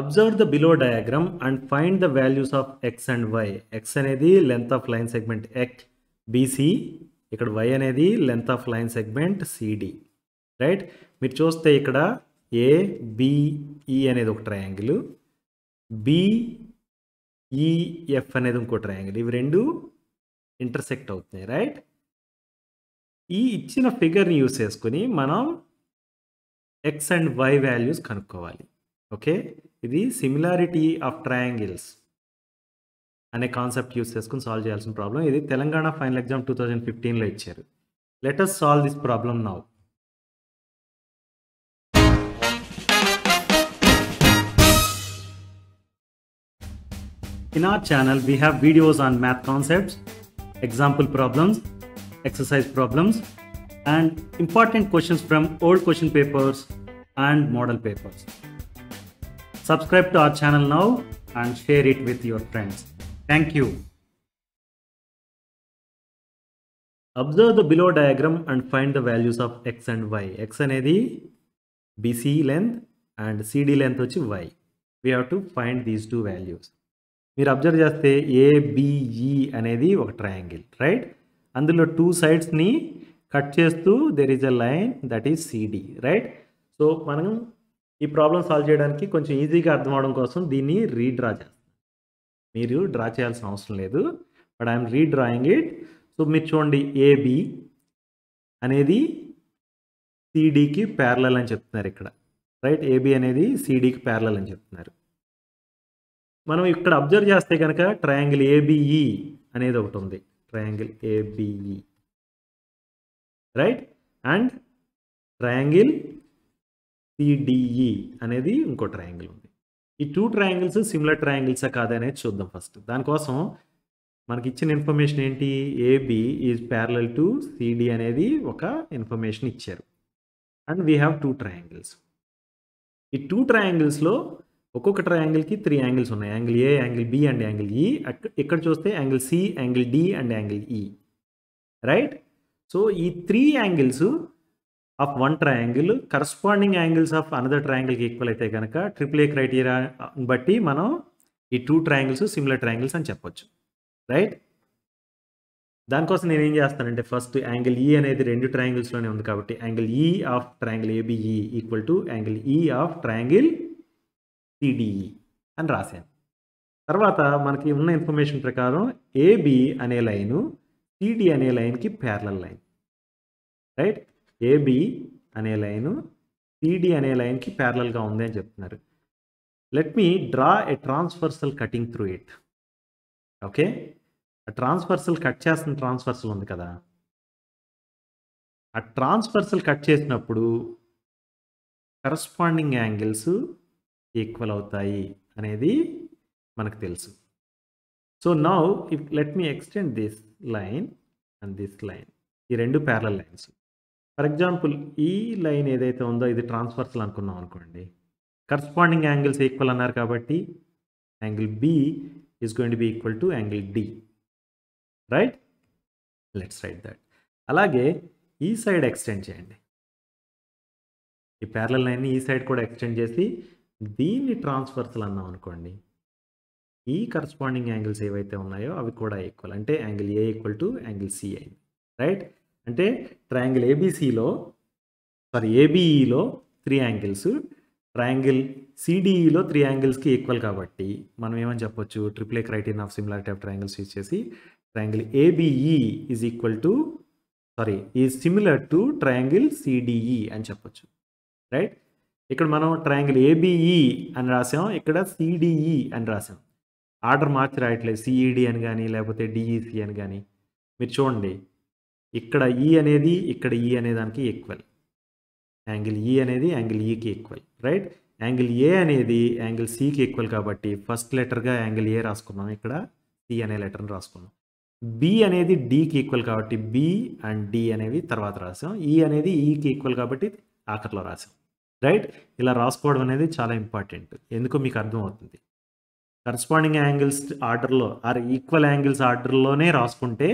Observe the below diagram and find the values of x and y. X anedi length of line segment BC. ఇక్కడ y అనేది length of line segment CD right. మీరు చూస్తే ఇక్కడ ABE అనేది ఒక triangle, BEF అనేది ఇంకో triangle. ఇవి రెండు ఇంటర్సెక్ట్ అవుతున్నాయి రైట్. ఈ ఇచ్చిన ఫిగర్ని యూస్ చేసుకుని మనం ఎక్స్ అండ్ వై వాల్యూస్ కనుక్కోవాలి. ఓకే, ఇది సిమిలారిటీ ఆఫ్ ట్రయాంగిల్స్ అనే కాన్సెప్ట్ యూస్ చేసుకుని సాల్వ్ చేయాల్సిన ప్రాబ్లం. ఇది తెలంగాణ ఫైనల్ ఎగ్జామ్ 2015లో ఇచ్చారు. Let us solve this problem now. In our channel we have videos on math concepts, example problems, exercise problems and important questions from old question papers and model papers. Subscribe to our channel now and share it with your friends. Thank you. Observe the below diagram and find the values of x and y. X anedi BC length and CD length vachi y. We have to find these two values. Meer observe chesthe ABE anedi oka triangle right. Andulo two sides ni cut chestu there is a line that is CD right. So manam ఈ problem solve చేయడానికి కొంచెం ఈజీగా అర్థం అవడం కోసం దీన్ని redraw చేస్తాను. మీరు డ్రా చేయాల్సిన అవసరం లేదు, but I'm redrawing it. So మీరు చూడండి ఏబి అనేది సిడికి ప్యారలల్ అని చెప్తున్నారు ఇక్కడ రైట్. ఏబి అనేది సిడికి ప్యారలల్ అని చెప్తున్నారు. మనం ఇక్కడ అబ్జర్వ్ చేస్తే కనుక ట్రయాంగిల్ ఏబిఈ అనేది ఒకటి ఉంది, triangle ABE right, and triangle CDE అనేది ఇంకో ట్రయాంగిల్ ఉంది. ఈ టూ ట్రయాంగిల్స్ సిమిలర్ ట్రయాంగిల్సా కాదనేది చూద్దాం. ఫస్ట్ దానికోసం మనకి ఇచ్చిన ఇన్ఫర్మేషన్ ఏంటి, AB is parallel to CD అనేది ఒక ఇన్ఫర్మేషన్ ఇచ్చారు. And we have two triangles. ఈ టూ ట్రయాంగిల్స్లో ఒక్కొక్క ట్రయాంగిల్కి త్రీ యాంగిల్స్ ఉన్నాయి, angle A, angle B and angle E. ఇక్కడ చూస్తే angle C, angle D and angle E right. So ఈ three angles of one triangle corresponding angles of another ట్రయాంగిల్కి equal అయితే కనుక ట్రిపుల్ ఏ క్రైటీరియా బట్టి మనం ఈ టూ ట్రయాంగిల్స్ సిమిలర్ ట్రయాంగిల్స్ అని చెప్పొచ్చు రైట్. దానికోసం నేనేం చేస్తానంటే ఫస్ట్ యాంగిల్ ఈ అనేది రెండు ట్రయాంగిల్స్లోనే ఉంది కాబట్టి angle E of triangle ABE equal to angle E of triangle CDE అని రాశాను. తర్వాత మనకి ఉన్న ఇన్ఫర్మేషన్ ప్రకారం ఏబి అనే లైను సిడి అనే లైన్కి ప్యారలల్ లైన్ రైట్. ఏబి అనే లైను సిడి అనే లైన్కి ప్యారలల్గా ఉంది అని చెప్తున్నారు. Let me draw a transversal cutting through it. Okay, ఆ ట్రాన్స్వర్సల్ కట్ చేస్తున్న ట్రాన్స్వర్సల్ ఉంది కదా, ఆ ట్రాన్స్వర్సల్ కట్ చేసినప్పుడు కరస్పాండింగ్ యాంగిల్స్ ఈక్వల్ అవుతాయి అనేది మనకు తెలుసు. So now if let me extend this line and this line, ఈ రెండు ప్యారలల్ లైన్స్. ఫర్ ఎగ్జాంపుల్ ఈ లైన్ ఏదైతే ఉందో ఇది ట్రాన్స్వర్సల్ అనుకున్నాం అనుకోండి. కరస్పాండింగ్ యాంగిల్స్ ఈక్వల్ అన్నారు కాబట్టి angle B is going to be equal to angle D right. Let's write that. అలాగే ఈ సైడ్ ఎక్స్టెండ్ చేయండి, ఈ ప్యారలల్ లైన్ని ఈ సైడ్ కూడా ఎక్స్టెండ్ చేసి దీన్ని ట్రాన్స్వర్సల్ అన్నాం అనుకోండి. ఈ కరస్పాండింగ్ యాంగిల్స్ ఏవైతే ఉన్నాయో అవి కూడా ఈక్వల్, అంటే angle A equal to angle C అయింది రైట్. అంటే ట్రయాంగిల్ ఏబిసిలో సారీ ఏబిఈలో త్రీ యాంగిల్స్, ట్రయాంగిల్ సిడిఈలో త్రీ యాంగిల్స్కి ఈక్వల్ కాబట్టి మనం ఏమని చెప్పొచ్చు, triple A criterion of similarity of triangles use చేసి triangle ABE is equal to sorry is similar to triangle CDE అని చెప్పొచ్చు రైట్. ఇక్కడ మనం ట్రయాంగిల్ ఏబిఈ అని రాసాం, ఇక్కడ సిడిఈ అని రాసాం. ఆర్డర్ మార్చి రాయట్లేదు, సిఈడి అని కానీ లేకపోతే డిఈసి అని కానీ. మీరు చూడండి ఇక్కడ ఈ అనేది ఇక్కడ ఈ అనే దానికి ఈక్వల్, యాంగిల్ ఈ అనేది యాంగిల్ ఈకి ఈక్వల్ రైట్. యాంగిల్ ఏ అనేది యాంగిల్ సికి ఈక్వల్ కాబట్టి ఫస్ట్ లెటర్గా యాంగిల్ ఏ రాసుకున్నాం, ఇక్కడ సి అనే లెటర్ని రాసుకున్నాం. బి అనేది డికి ఈక్వల్ కాబట్టి బి అండ్ డి అనేవి తర్వాత రాసాం. ఈ అనేది ఈకి ఈక్వల్ కాబట్టి ఆఖరిలో రాసాం రైట్. ఇలా రాసుకోవడం అనేది చాలా ఇంపార్టెంట్, ఎందుకో మీకు అర్థం అవుతుంది. కరస్పాండింగ్ యాంగిల్స్ ఆర్డర్లో ఆర్ ఈక్వల్ యాంగిల్స్ ఆర్డర్లోనే రాసుకుంటే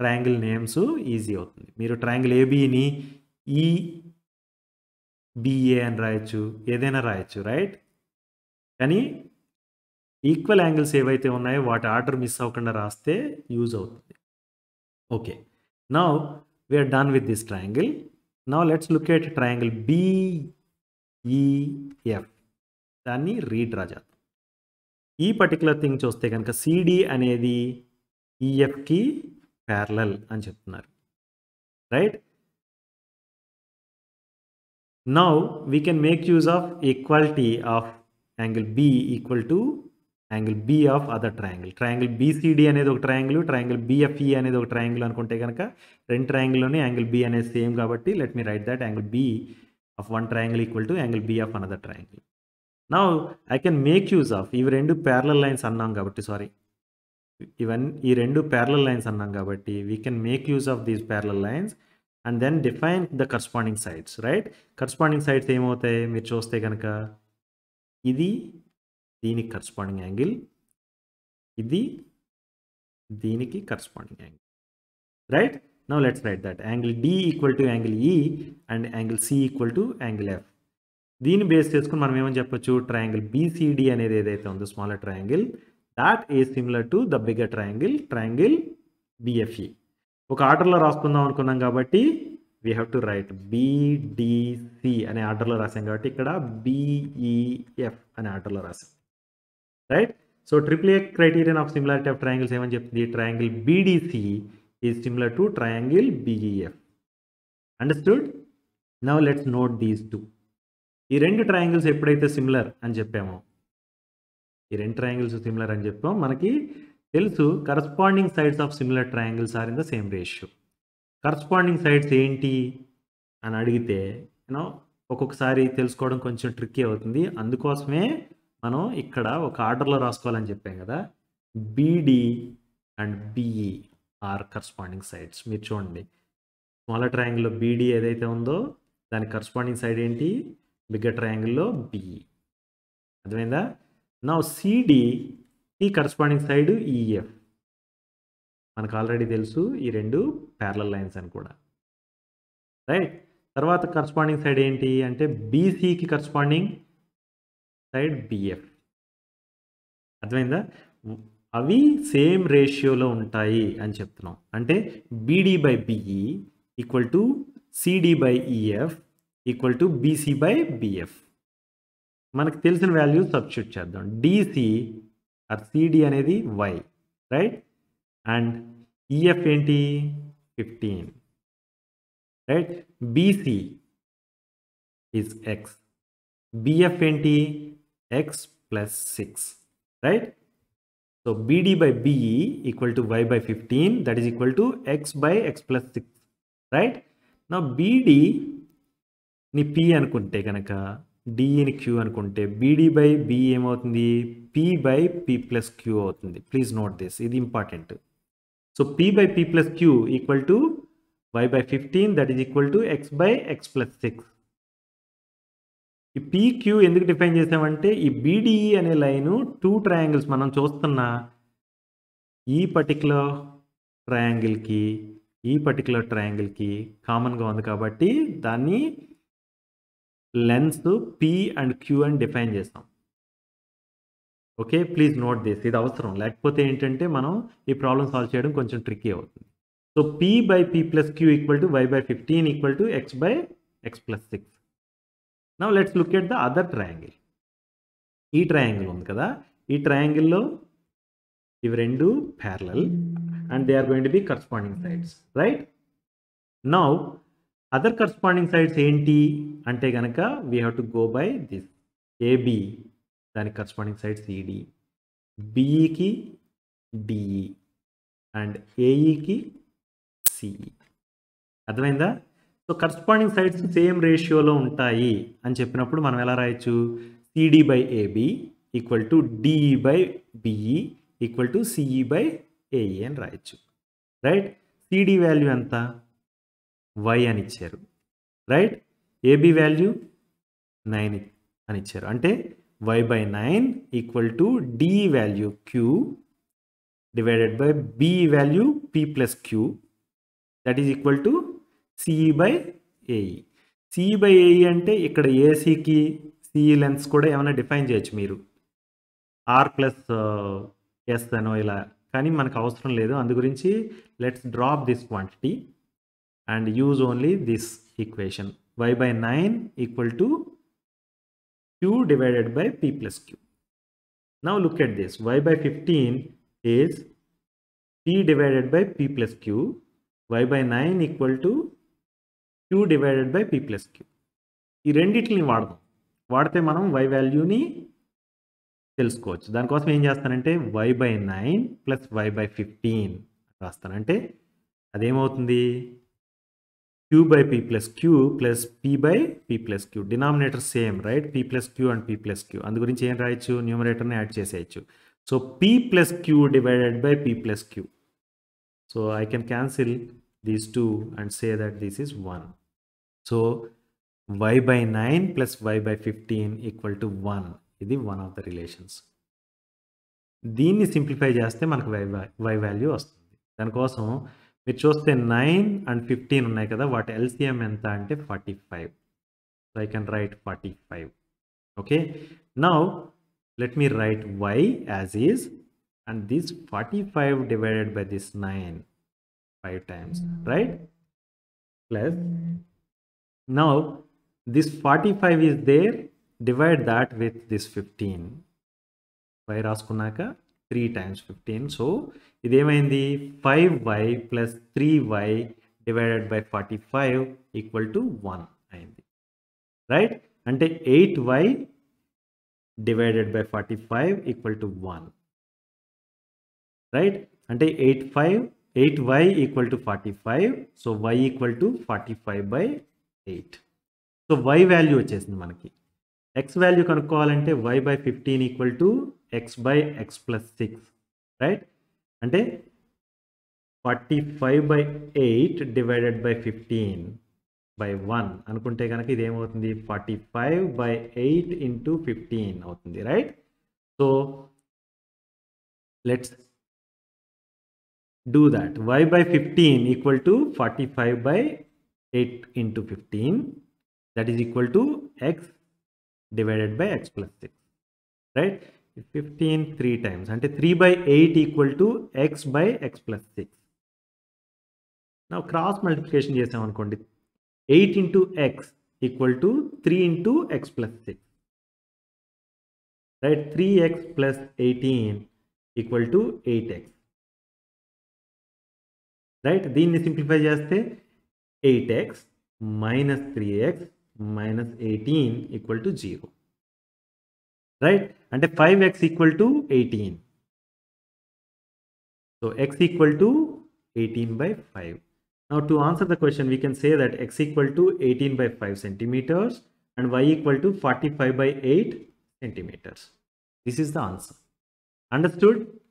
ట్రయాంగిల్ నేమ్స్ ఈజీ అవుతుంది. మీరు ట్రయాంగిల్ ఏబిని ఈబిఏ అని రాయొచ్చు, ఏదైనా రాయొచ్చు రైట్. కానీ ఈక్వల్ యాంగిల్స్ ఏవైతే ఉన్నాయో వాటి ఆర్డర్ మిస్ అవ్వకుండా రాస్తే యూజ్ అవుతుంది. Okay, now we are done with this triangle. Now let's look at triangle BEF. దాన్ని రీడ్రా చేద్దాం. ఈ పర్టికులర్ థింగ్ చూస్తే కనుక CD అనేది EFకి ప్యారలల్ అని చెప్తున్నారు, right? Now we can make use of equality of angle B equal to angle B of other triangle. Triangle BCD అనేది ఒక ట్రయాంగిల్, ట్రయాంగిల్ BFE అనేది ఒక ట్రయాంగిల్ అనుకుంటే కనుక రెండు ట్రయాంగిల్లోనే యాంగిల్ B అనేది సేమ్ కాబట్టి let me write that angle B of one triangle equal to angle B of another triangle. Now I can make use of even rendu parallel lines annam kabatti, sorry, even ee rendu parallel lines annam kabatti we can make use of these parallel lines and then define the corresponding sides, right? Corresponding sides em avutayi meer chuste ganaka idi deeniki corresponding angle, idi deeniki corresponding angle, right? Now let's write that angle D equal to angle E and angle C equal to angle F. దీన్ని base చేసుకుని మనం ఏమని చెప్పొచ్చు, triangle BCD అనేది ఏదైతే ఉందో smaller triangle that is similar to the bigger triangle, triangle BFE. ఒక ఆర్డర్లో రాసుకుందాం అనుకున్నాం కాబట్టి we have to write BDC అనే ఆర్డర్లో రాసాం కాబట్టి ఇక్కడ BEF అనే ఆర్డర్లో రాసాం, right? So triple A criterion of similarity of triangles ఏమని చెప్తుంది, triangle BDC is similar to triangle BEF. Understood? Now let's note these two. ఈ రెండు ట్రయాంగిల్స్ ఎప్పుడైతే సిమిలర్ అని చెప్పామో, ఈ రెండు ట్రయాంగిల్స్ సిమిలర్ అని చెప్పాము మనకి తెలుసు, corresponding sides of similar triangles are in the same ratio. Corresponding sides ఏంటి అని అడిగితే యూనో ఒక్కొక్కసారి తెలుసుకోవడం కొంచెం ట్రిక్కీ అవుతుంది, అందుకోసమే మనం ఇక్కడ ఒక ఆర్డర్లో రాసుకోవాలని చెప్పాం కదా. BD and BE are corresponding sides. మీరు చూడండి స్మాలర్ ట్రయాంగిల్లో BD ఏదైతే ఉందో దాని కరస్పాండింగ్ సైడ్ ఏంటి, బిగ్గర్ ట్రయాంగిల్లో BE. అర్థమైందా? నా CD కరస్పాండింగ్ సైడ్ EF మనకు ఆల్రెడీ తెలుసు, ఈ రెండు ప్యారలల్ లైన్స్ అని కూడా, రైట్? తర్వాత కరస్పాండింగ్ సైడ్ ఏంటి అంటే BCకి కరస్పాండింగ్ సైడ్ BF. అర్థమైందా? అవి సేమ్ రేషియోలో ఉంటాయి అని చెప్తున్నాం. అంటే BD/BE equal to CD/EF equal to BC/BF. మనకు తెలిసిన వాల్యూస్ సబ్స్టిట్యూట్ చేద్దాం. CD అనేది Y, రైట్? అండ్ EF ఏంటి 15, right? BC is X, BF ఏంటి X+6, right? So BD/BE equal to Y/15, that is equal to X/X+6, right? Now BD ni P anukunte ganaka, DE ni Q anukunte BD/BE em avutundi P/P+Q avutundi. Please note this, it is important. So P/P+Q equal to Y/15, that is equal to X/X+6. ఈ PQ ఎందుకు define చేసామంటే ఈ BDE అనే line two triangles మనం చూస్తున్న ఈ particular ట్రయాంగిల్కి కామన్గా ఉంది కాబట్టి దాన్ని లెన్స్ P and Q అని డిఫైన్ చేస్తాం. ఓకే, ప్లీజ్ నోట్ దిస్, ఇది అవసరం. లేకపోతే ఏంటంటే మనం ఈ ప్రాబ్లం సాల్వ్ చేయడం కొంచెం ట్రిక్కీ అవుతుంది. So P/P+Q equal to Y/15 equal to X/X+6. Now let's look at the other triangle. ఈ ట్రయాంగిల్ ఉంది కదా, ఈ ట్రయాంగిల్లో ఇవి రెండు parallel and they are going to be corresponding sides, right? Now other corresponding sides ఏంటి అంటే కనుక we have to go by this. AB దానికి కరస్పాండింగ్ సైడ్ CD, BEకి DE అండ్ AEకి CE. అర్థమైందా? సో కరస్పాండింగ్ సైడ్స్ సేమ్ రేషియోలో ఉంటాయి అని చెప్పినప్పుడు మనం ఎలా రాయొచ్చు, CD/AB equal to DE/BE equal to CE/AE అని రాయొచ్చు, రైట్? CD వాల్యూ ఎంత, Y అని ఇచ్చారు, రైట్? AB వాల్యూ 9 అని ఇచ్చారు, అంటే Y/9 equal to DE value Q divided by BE value P+Q, that is equal to CE/AE. CE/AE అంటే ఇక్కడ AC కి CE లెన్స్ కూడా ఏమైనా డిఫైన్ చేయొచ్చు మీరు, r plus s ano ila kani manaku avasaram ledu andu gurinchi let's drop this quantity and use only this equation y by 9 equal to q divided by p plus q. Now look at this, y by 15 is p divided by p plus q, y by 9 equal to q divided by p plus q. ఈ రెండిటిని వాడదాం, వాడితే మనం y వాల్యూని తెలుసుకోవచ్చు. దానికోసం ఏం చేస్తానంటే y by 9 plus y by 15 రాస్తానంటే అదేమవుతుంది q by p plus q plus p by p plus q. Denominator same right, p plus q and p plus q. అందు గురించి ఏం రాయొచ్చు, న్యూమరేటర్ని యాడ్ చేసేయచ్చు. So p plus q divided by p plus q. So I can cancel these two and say that this is 1. So y by 9 plus y by 15 equal to 1. ఇది one of the relations. దీన్ని simplify చేస్తే మనకు y value వస్తుంది. దానికోసం మీరు చూస్తే 9 and 15 ఉన్నాయి కదా, వాటి LCM ఎంత అంటే 45. So I can write 45. Okay. Now let me write y as is and this 45 divided by this 9 5 times, right? Plus now this 45 is there, divide that with this 15. Y raskunaka 3 times 15. So idemaindi 5y plus 3y divided by 45 equal to 1 aindi. Right? Ante 8y divided by 45 equal to 1. Right? Ante 8y equal to 45. So y equal to 45 by 8. So y value వచ్చేసింది మనకి. x value కనుక్కోవాలంటే y by 15 equal to x by x plus 6, right? అంటే 45 by 8 divided by 15 by 1 అనుకుంటే కనుక ఇదేమవుతుంది 45 by 8 into 15 అవుతుంది, right? So let's do that. y by 15 equal to 45 by 8 into 15. That is equal to x divided by x plus 6, right? 15 3 times. And 3 by 8 equal to x by x plus 6. Now cross multiplication chesam anukondi. 8 into x equal to 3 into x plus 6. Right? 3x plus 18 equal to 8x. Right? Deenni simplify chesthe 8x minus 3x minus 18 equal to 0, right? And 5x equal to 18. So x equal to 18 by 5. Now to answer the question, we can say that x equal to 18 by 5 centimeters and y equal to 45 by 8 centimeters. This is the answer. Understood?